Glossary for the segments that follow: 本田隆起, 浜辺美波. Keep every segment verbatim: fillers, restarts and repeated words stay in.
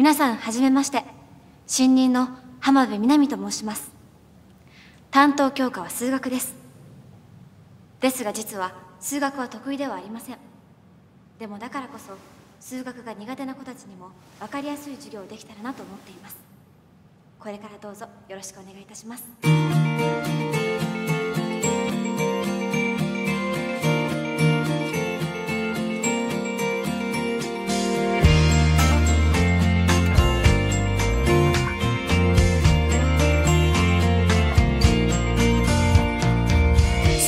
皆さんはじめまして、新任の浜辺美波と申します。担当教科は数学です。ですが実は数学は得意ではありません。でもだからこそ数学が苦手な子たちにも分かりやすい授業をできたらなと思っています。これからどうぞよろしくお願いいたします。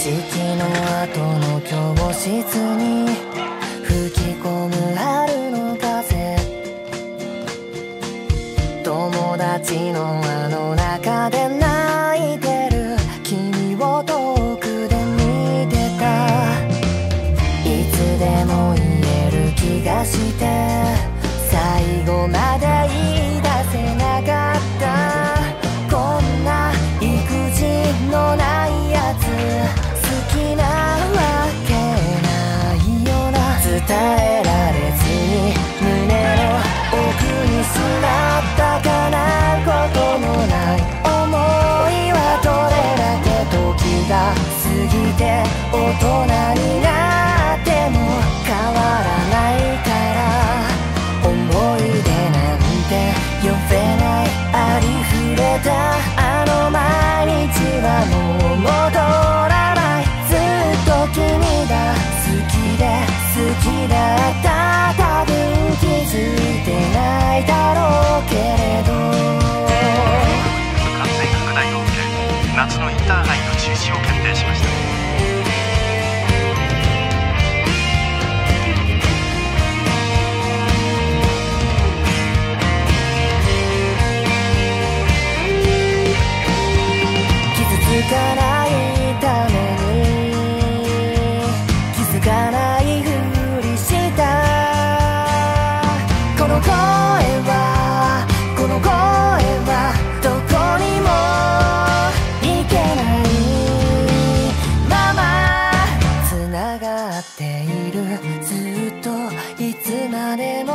式の後の教室に吹き込む春の風、友達の輪の中で泣いてる君を遠くで見てた。いつでも言える気がして最後まで言い出せなかった。こんな育児のないやつ好きなわけないよな。伝えられずに胸の奥にしまったからことのない思いはどれだけ時が過ぎて大人になっても変わらないから、思い出なんて呼べない。ありふれたあの毎日はもう戻らない。君が好きで好きだった多分気づいてないだろうけれど、部活で拡大を受け夏のインターハイの中止を決定しました。傷つかないため気づかないふりしたこの声はこの声はどこにも行けないままつながっている。ずっといつまでも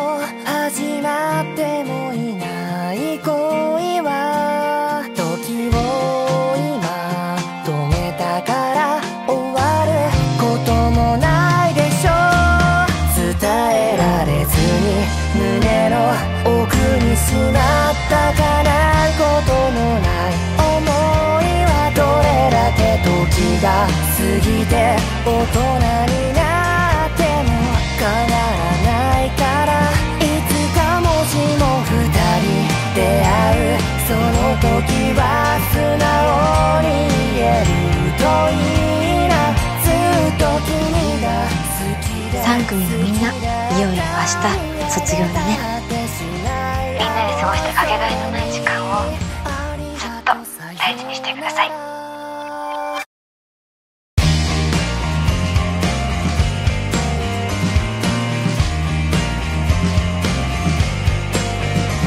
始まってもいない恋は時を今止めたから終わることもない。胸の奥にしまったかなことのない思いはどれだけ時が過ぎて大人になっても変わらないから、いつかもしも二人出会うその時は素直に言えるといいな。ずっと君が好きで三組のみんないよいよ明日卒業だね。みんなで過ごしたかけがえのない時間をずっと大事にしてください。直人君、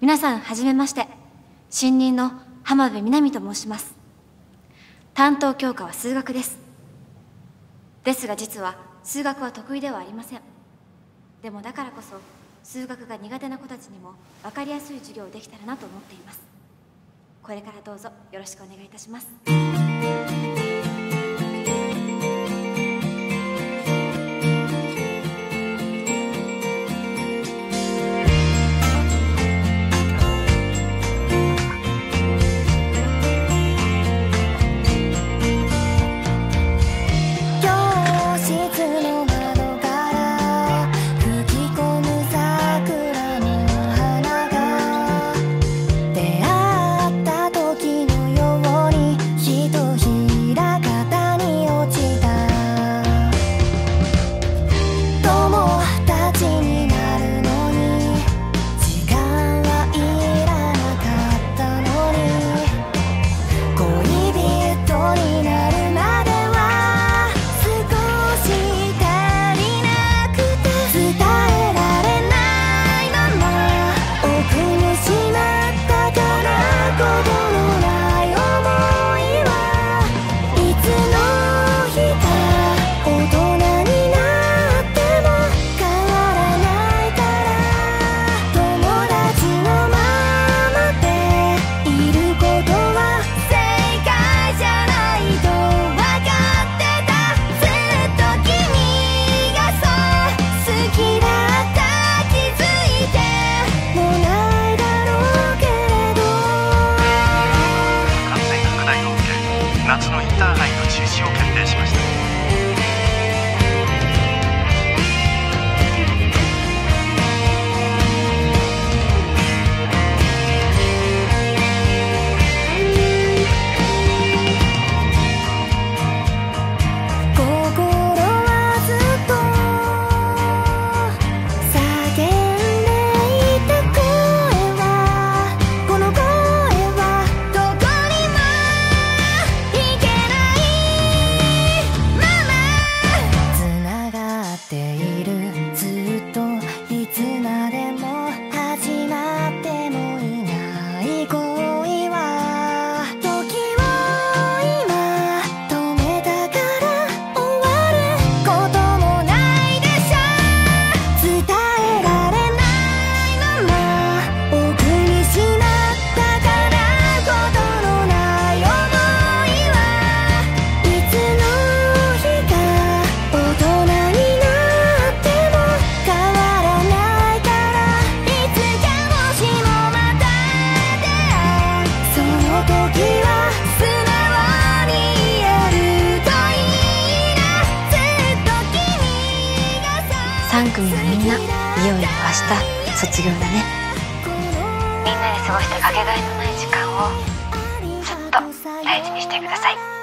皆さんはじめまして、新任の浜辺美波と申します。担当教科は数学です。ですが実は数学は得意ではありません。でもだからこそ数学が苦手な子たちにも分かりやすい授業をできたらなと思っています。これからどうぞよろしくお願いいたします。「ひら組のみんな、いよいよ明日卒業だね。みんなで過ごしたかけがえのない時間をずっと大事にしてください。